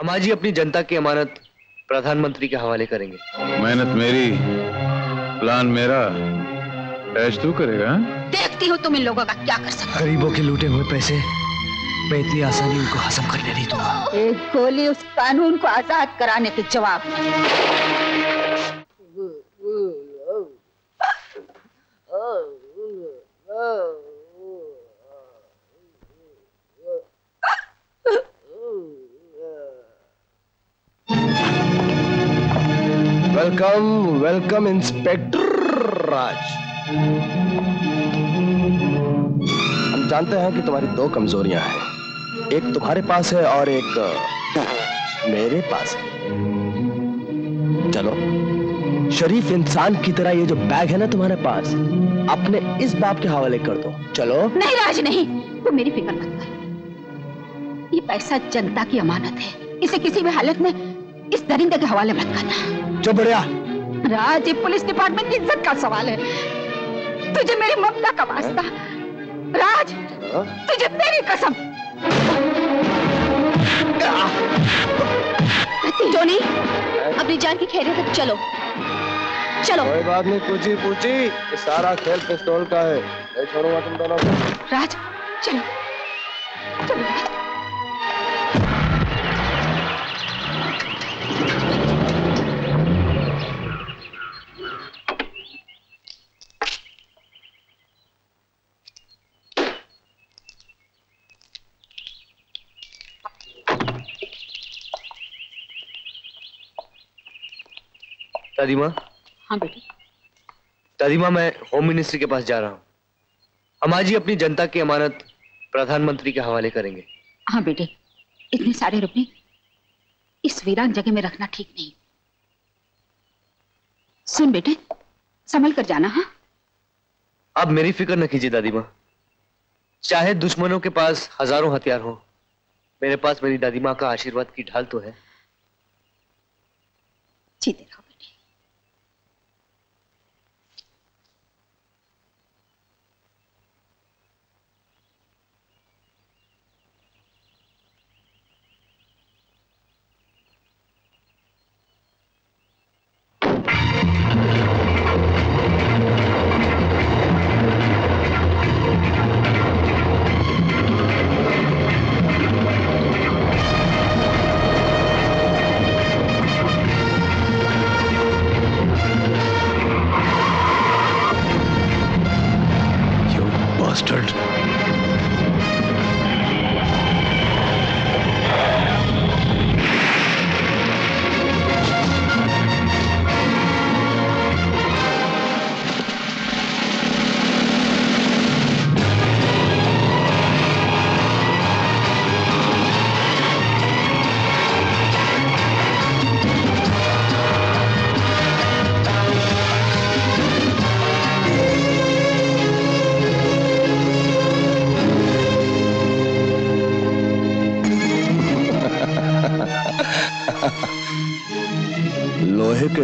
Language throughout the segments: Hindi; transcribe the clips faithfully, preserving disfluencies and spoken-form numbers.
हम आज ही अपनी जनता की अमानत प्रधानमंत्री के हवाले करेंगे। मेहनत मेरी, प्लान मेरा, ऐश तू करेगा? देखती हो तुम इन लोगों का क्या कर सकते हो। गरीबों के लूटे हुए पैसे मैं इतनी आसानी उनको हासिल करने नहीं दूंगा। एक गोली उस कानून को आजाद कराने के जवाब में। Welcome welcome inspector Raj. हम जानते हैं कि तुम्हारी दो कमजोरियां हैं, एक तुम्हारे पास है और एक मेरे पास है। चलो, शरीफ इंसान की तरह ये जो बैग है ना तुम्हारे पास, अपने इस बाप के हवाले कर दो। चलो। नहीं राज, नहीं, तुम मेरी फिक्र मत कर। ये पैसा जनता की अमानत है, इसे किसी भी हालत में इस दरिंदे के हवाले मत करना। चुप रहिया। राज, ये पुलिस डिपार्टमेंट की इज्जत का सवाल है। तुझे मेरी ममता का वास्ता, राज, तुझे मेरी कसम। जो नहीं, अपनी जान की खेल तक चलो, चलो। कोई बात नहीं, पूछी पूछी, ये सारा खेल पिस्तौल का है, नहीं छोड़ूंगा तुम दोनों को। राज, चलो, चलो। दादी माँ। हाँ बेटी। दादी माँ, मैं होम मिनिस्ट्री के पास जा रहा हूँ। हम आज ही अपनी जनता की अमानत प्रधानमंत्री के हवाले करेंगे। हाँ बेटे, इतने सारे रुपए इस वीरान जगह में रखना ठीक नहीं। सुन बेटे, संभल कर जाना। हाँ, आप मेरी फिक्र न कीजिए दादी माँ। चाहे दुश्मनों के पास हजारों हथियार हो, मेरे पास मेरी दादी माँ का आशीर्वाद की ढाल तो है। जीते रहो।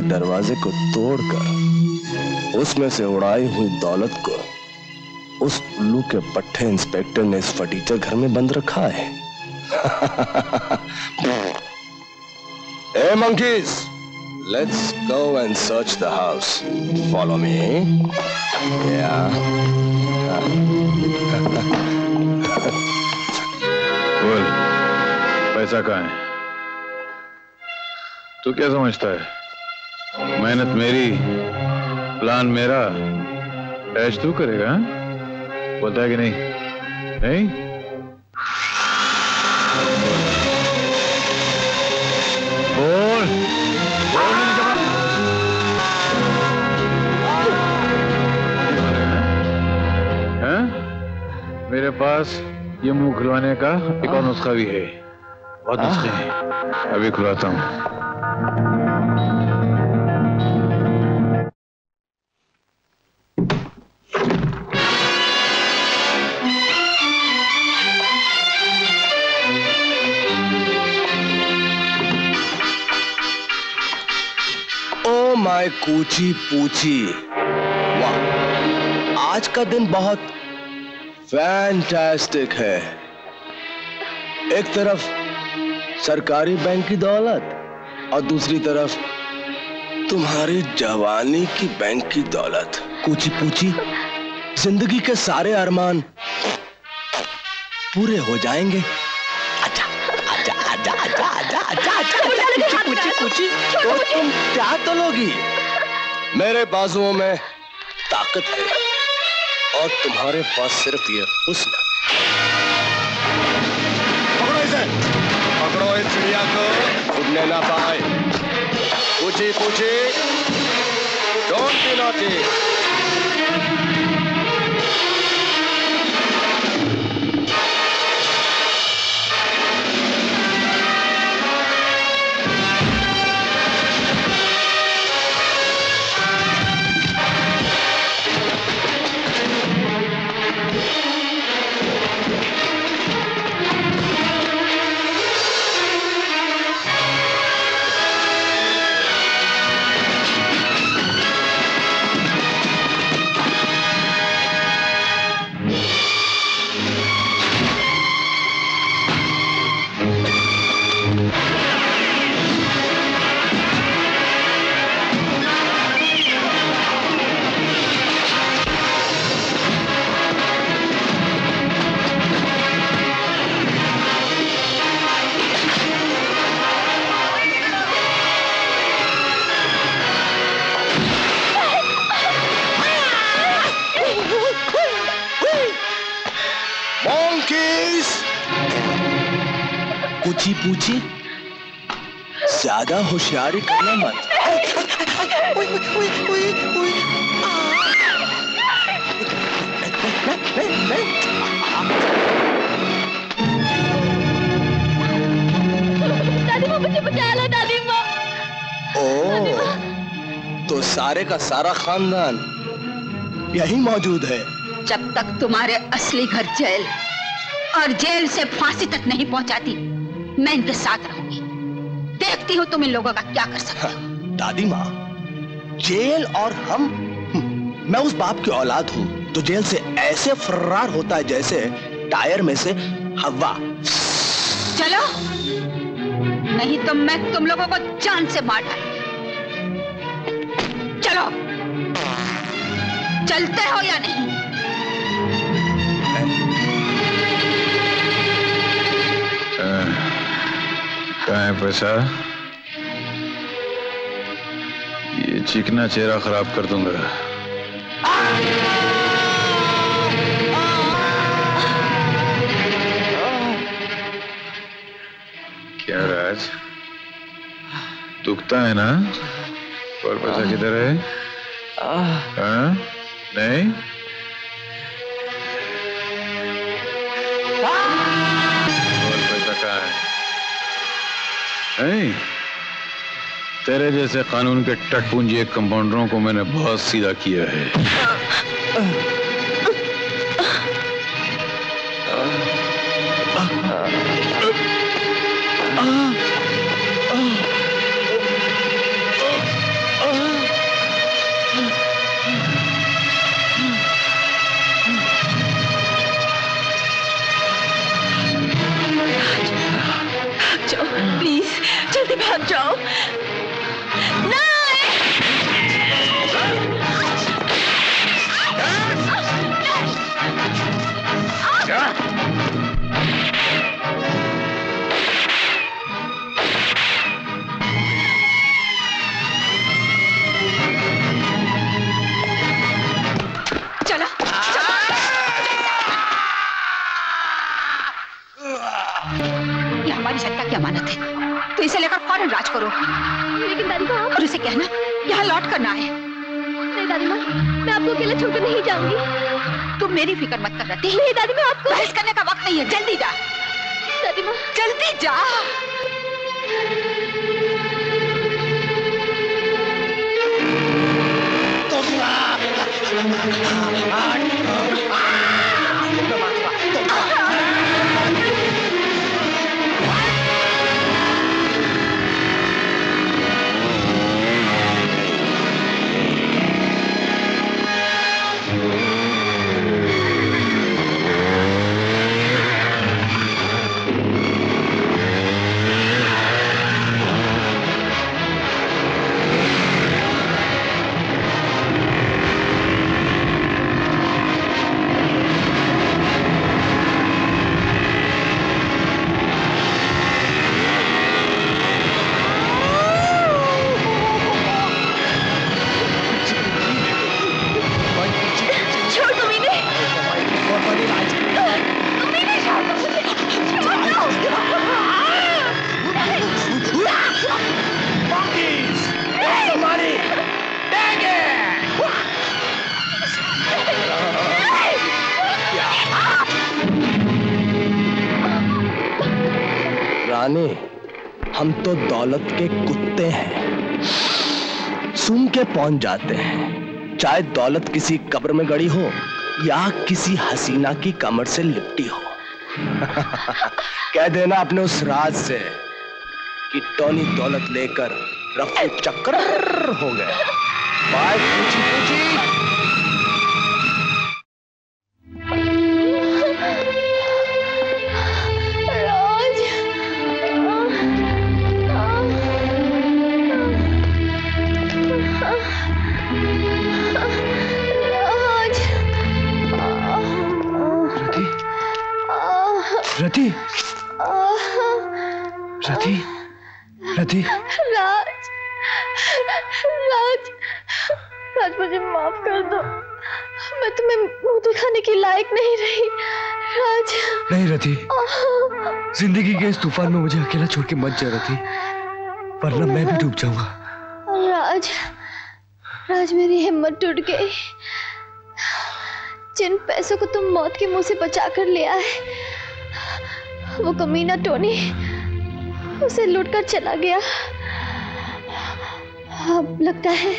दरवाजे को तोड़कर उसमें से उड़ाई हुई दौलत को उस उल्लू के पट्टे इंस्पेक्टर ने इस फटीचर घर में बंद रखा है। ए monkeys, let's go and search the house. Follow me. बोल, पैसा कहाँ है? तू क्या समझता है? मेहनत मेरी, प्लान मेरा, ऐश तू करेगा? बोलता है कि नहीं? नहीं? बोल, बोल है? मेरे पास ये मुंह खुलवाने का एक और नुस्खा भी है। बहुत नुस्खे हैं, अभी खुलवाता हूँ। कूची पूछी, वाह, आज का दिन बहुत फैंटास्टिक है। एक तरफ सरकारी बैंक की दौलत और दूसरी तरफ तुम्हारी जवानी की बैंक की दौलत। कूची पूछी जिंदगी के सारे अरमान पूरे हो जाएंगे। अच्छा अच्छा अच्छा अच्छा अच्छा अच्छा अच्छा पूछी पूछी तो तुम क्या तोलोगी? मेरे बाजुओं में ताकत है और तुम्हारे पास सिर्फ ये हुस्न। पकड़ो इसे, पकड़ो इस चिड़िया को, उड़ने ना पाए। पूछी पूछी डोंट बी नॉटी। पूछी पूछी ज्यादा होशियारी करना मत। दादी माँ मुझे बचा लो, दादी माँ। ओ, तो सारे का सारा खानदान यही मौजूद है। जब तक तुम्हारे असली घर जेल और जेल से फांसी तक नहीं पहुंचाती, मैं इनके साथ रहूंगी। देखती हूँ तुम इन लोगों का क्या कर सकते हो। हाँ, दादी माँ, जेल और हम, मैं उस बाप की औलाद हूँ जो जेल से ऐसे फरार होता है जैसे टायर में से हवा। चलो, नहीं तो मैं तुम लोगों को जान से मार डालूंगी। चलो, चलते हो या नहीं? कहाँ है पैसा? ये चिकना चेहरा खराब कर दूंगा। क्या राज, दुखता है ना? और पैसा किधर है? हाँ नहीं नहीं, तेरे जैसे कानून के टटपुंजी कंपाउंडरों को मैंने बहुत सीधा किया है। जाओ ना, चलो ये हमारी सत्ता की अमानत है, तो इसे लेकर फौरन राज करो। लेकिन दादी माँ, और उसे कहना यहाँ लौट करना है। नहीं दादी माँ, मैं आपको अकेले छोड़ नहीं जाऊंगी। तुम मेरी फिक्र मत कर रही। नहीं दादी माँ, आपको बहस करने का वक्त नहीं है। जल्दी जा दादी माँ, जल्दी जा। अरे हम तो दौलत के कुत्ते हैं, सूंघ के पहुंच जाते हैं। चाहे दौलत किसी कब्र में गड़ी हो या किसी हसीना की कमर से लिपटी हो। कह देना अपने उस राज से कि टोनी दौलत लेकर रफू चक्कर हो गया। बात पूछी पूछी रति, रति, रति, राज, राज, राज मुझे माफ कर दो, मैं तुम्हें मुंह दिखाने की लायक नहीं रही, राज। नहीं रति, जिंदगी के इस तूफान में मुझे अकेला छोड़ के मत जा रति, वरना मैं भी डूब जाऊंगा। राज, राज मेरी हिम्मत टूट गई। जिन पैसों को तुम मौत के मुंह से बचा कर लिया है, वो कमीना टोनी उसे लूटकर चला गया। अब लगता है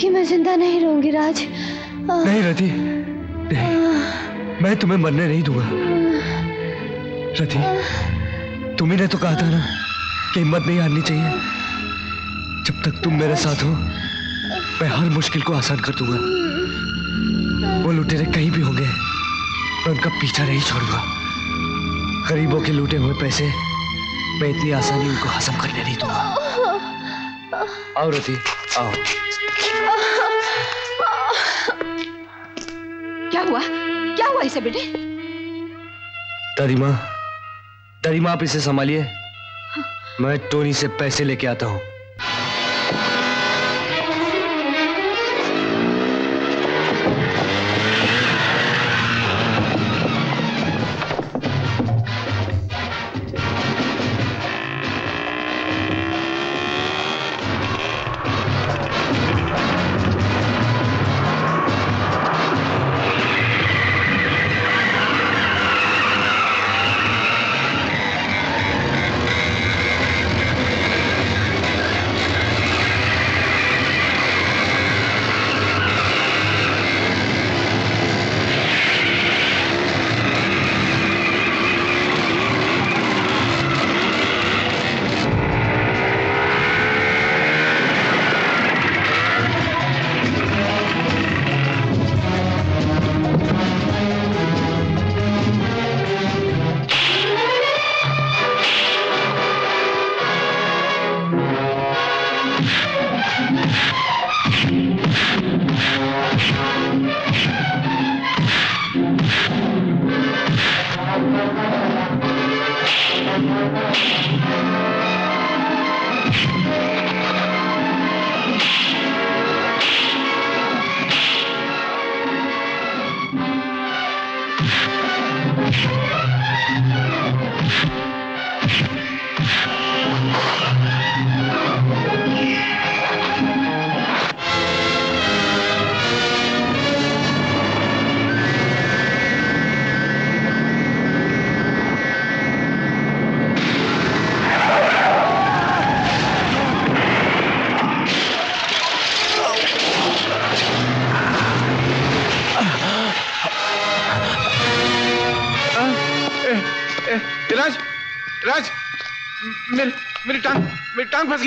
कि मैं जिंदा नहीं रहूंगी राज। नहीं रति, नहीं, मैं तुम्हें मरने नहीं दूंगा। रति, तुम्ही ने तो कहा था ना कि हिम्मत नहीं हारनी चाहिए। जब तक तुम मेरे साथ हो, मैं हर मुश्किल को आसान कर दूंगा। वो लुटेरे कहीं भी होंगे, मैं उनका पीछा नहीं छोड़ूंगा। गरीबों के लूटे हुए पैसे मैं इतनी आसानी उनको हासिल करने नहीं दूंगा। आओ रति, आओ। क्या हुआ, क्या हुआ इसे बेटे? दादी माँ, दादी माँ आप इसे संभालिए। हाँ। मैं टोनी से पैसे लेके आता हूँ।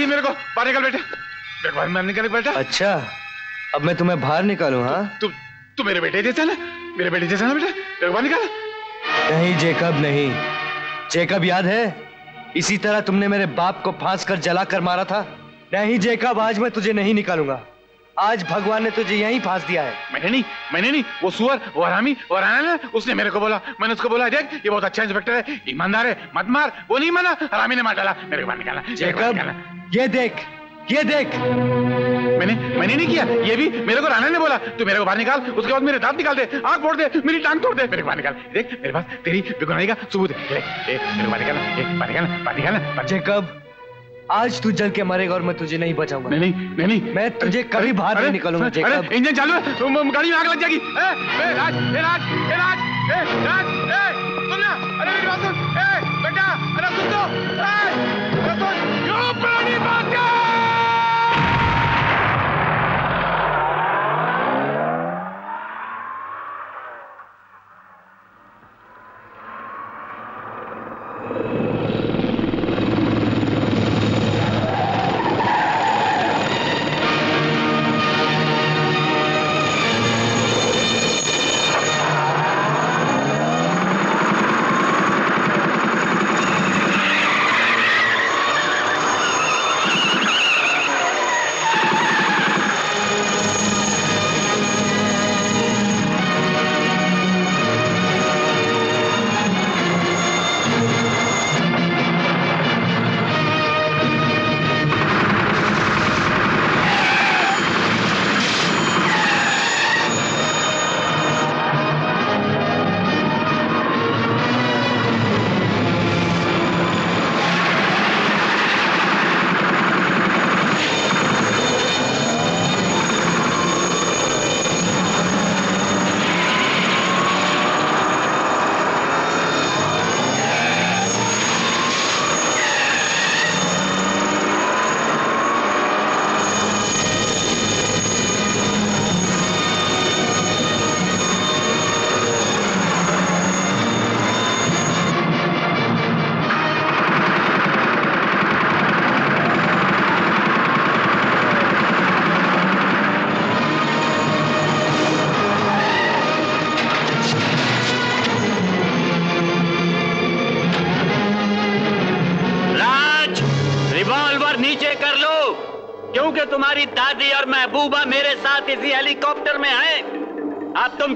मेरे को बाहर निकाल बेटे, बाहर मैं निकाल बेटा। अच्छा, अब मैं तुम्हें बाहर निकालूं? हाँ, तू तू मेरे बेटे जैसा ना, मेरे बेटे जैसा ना बेटा, बाहर निकाल। नहीं जेकब, नहीं जेकब, याद है इसी तरह तुमने मेरे बाप को फांस कर जला कर मारा था। नहीं जेकब, आज मैं तुझे नहीं निकालूंगा। आज भगवान ने तुझे यहीं फांस दिया है। मैंने नहीं, मैंने नहीं, वो सुअर, वो हरामी, वो राना ना, उसने मेरे को बोला। मैंने उसको बोला, देख ये बहुत अच्छा इंस्पेक्टर है, ईमानदार है, मत मार। वो नहीं माना, हरामी ने मार डाला, मेरे को बाहर निकाला। जेकब ये देख, ये देख, मैंने मैंने नहीं किया, ये भी मेरे को राना ने बोला। तू मेरे को बाहर निकाल, उसके बाद मेरे दांत निकाल दे, आँख फोड़ दे, मेरी टांग तोड़ दे, मेरे को बाहर निकाल। देख मेरे पास तेरी बेगुनाही का सबूत है, मेरे को बाहर निकाल, बाहर निकाल, बाहर निकाल। जेकब आज तू जल के मरेगा और मैं तुझे नहीं बचाऊंगा। नहीं नहीं नहीं, मैं तुझे कभी बाहर नहीं निकालूंगा जेकब। इंजन चालू है, गाड़ी में आग लग जाएगी। ए ए राज, ए राज, ए राज, ए राज, ए सुन ना, अरे मेरी बात सुन, ए बेटा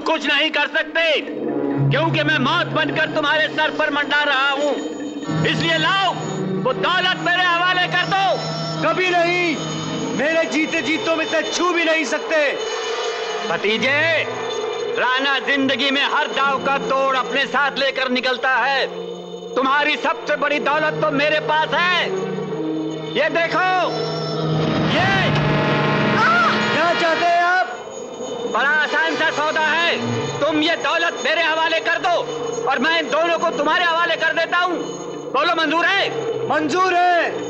कुछ नहीं कर सकते क्योंकि मैं मौत बनकर तुम्हारे सर पर मंडरा रहा हूँ। इसलिए लाओ वो दौलत मेरे हवाले कर दो। कभी नहीं, मेरे जीते जीतों में तक छू भी नहीं सकते। भतीजे, राणा जिंदगी में हर दाव का तोड़ अपने साथ लेकर निकलता है। तुम्हारी सबसे बड़ी दौलत तो मेरे पास है। ये देखो, ये क्या चाहते हैं आप? बड़ा आसान सा सौदा है। तुम ये दौलत मेरे हवाले कर दो और मैं इन दोनों को तुम्हारे हवाले कर देता हूँ। बोलो, मंजूर है? मंजूर है।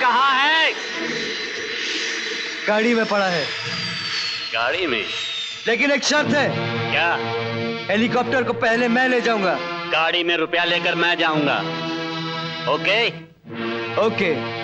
कहाँ है? गाड़ी में पड़ा है। गाड़ी में? लेकिन एक शर्त है। क्या? हेलीकॉप्टर को पहले मैं ले जाऊंगा। गाड़ी में रुपया लेकर मैं जाऊंगा। ओके? ओके।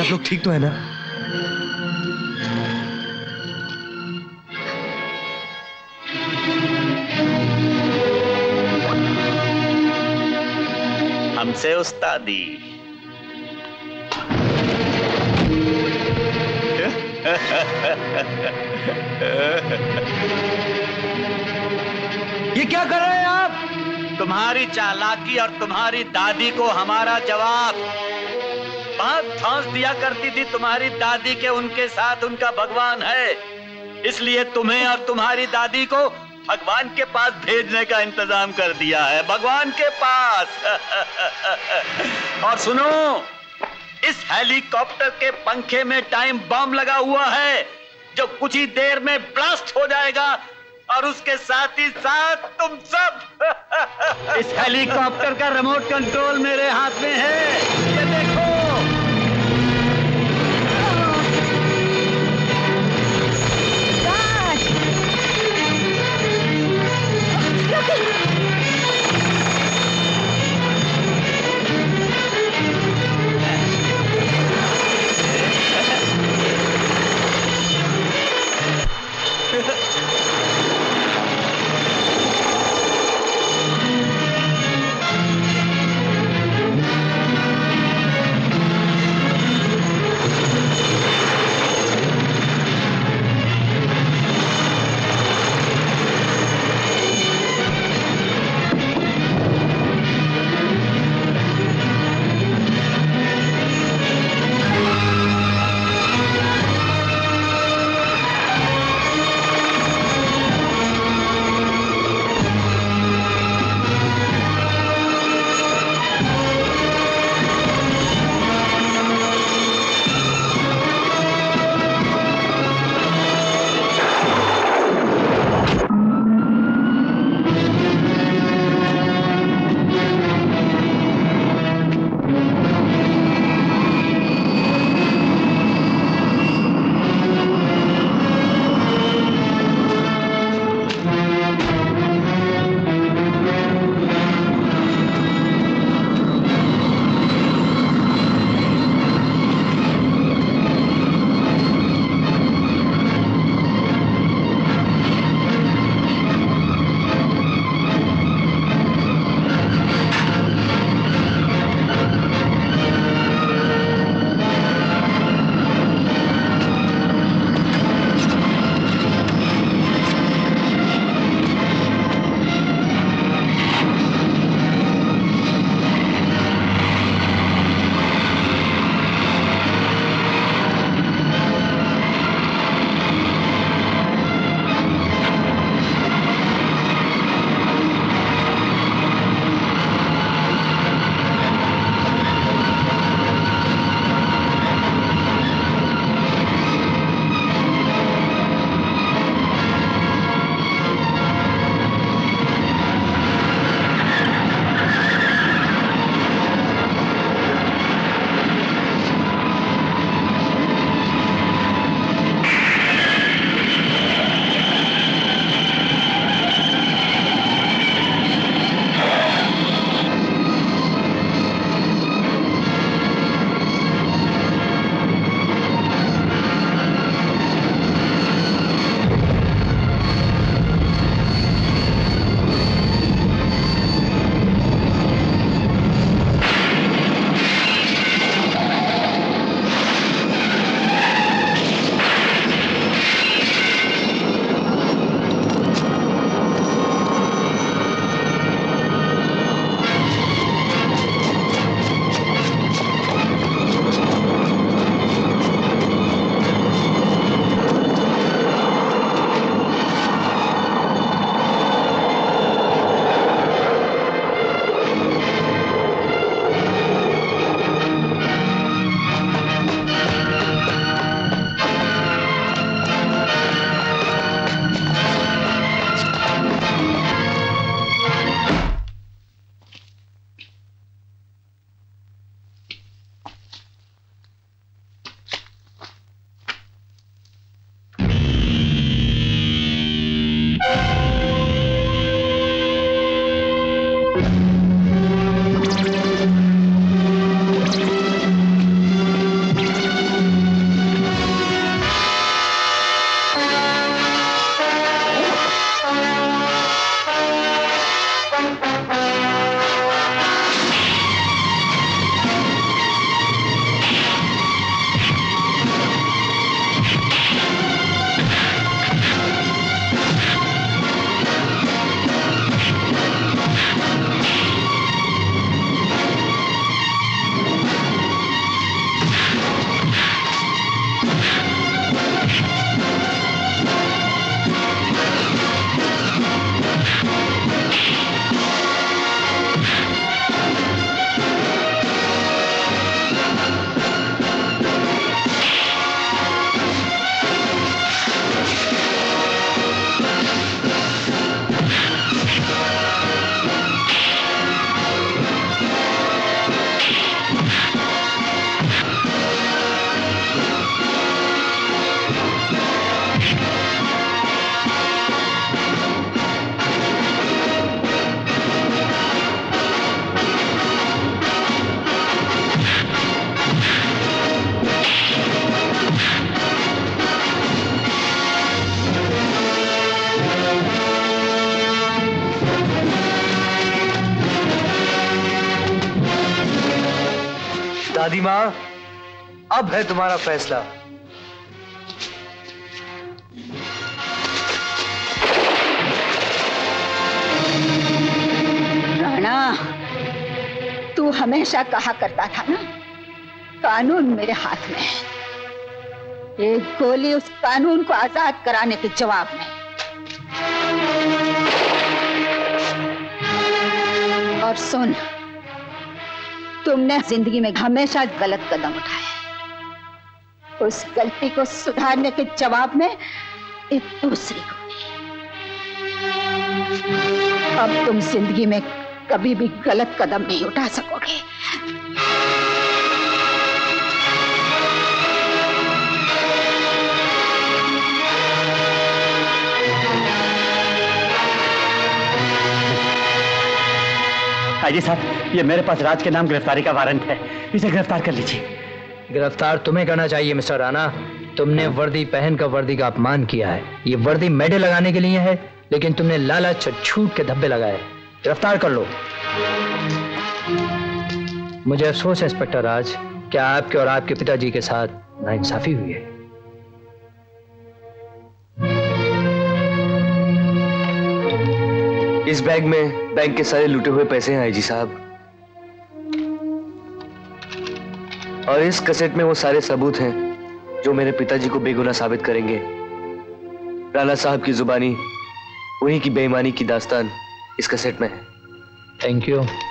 आप लोग ठीक तो है ना? हमसे उस्तादी। ये क्या कर रहे हैं आप? तुम्हारी चालाकी और तुम्हारी दादी को हमारा जवाब बात ठांस दिया करती थी तुम्हारी दादी के उनके साथ उनका भगवान है, इसलिए तुम्हें और तुम्हारी दादी को भगवान के पास भेजने का इंतजाम कर दिया है, भगवान के पास। और सुनो, इस हेलीकॉप्टर के पंखे में टाइम बम लगा हुआ है जो कुछ ही देर में ब्लास्ट हो जाएगा और उसके साथ ही साथ तुम सब। इस हेलीकॉप्टर का रिमोट कंट्रोल मेरे हाथ में है, ये देखो। दादी माँ, अब है तुम्हारा फैसला। राणा, तू हमेशा कहा करता था ना, कानून मेरे हाथ में है। एक गोली उस कानून को आजाद कराने के जवाब में। और सुन, तुमने जिंदगी में हमेशा गलत कदम उठाए। उस गलती को सुधारने के जवाब में एक दूसरी गोली। अब तुम जिंदगी में कभी भी गलत कदम नहीं उठा सकोगे। आईजी साहब, ये मेरे पास राज के नाम गिरफ्तारी का वारंट है, इसे गिरफ्तार कर लीजिए। गिरफ्तार तुम्हें करना चाहिए मिस्टर राणा। तुमने वर्दी पहनकर वर्दी का अपमान किया है। ये वर्दी मेडल लगाने के लिए है, लेकिन तुमने लालच और छूट के धब्बे लगाए। गिरफ्तार कर लो। मुझे अफसोस है इंस्पेक्टर राज, क्या आपके और आपके पिताजी के साथ नाइंसाफी हुई है। इस बैग में बैंक के सारे लूटे हुए पैसे हैं आईजी साहब, और इस कैसेट में वो सारे सबूत हैं जो मेरे पिताजी को बेगुनाह साबित करेंगे। राणा साहब की जुबानी उन्हीं की बेईमानी की दास्तान इस कैसेट में है। Thank you.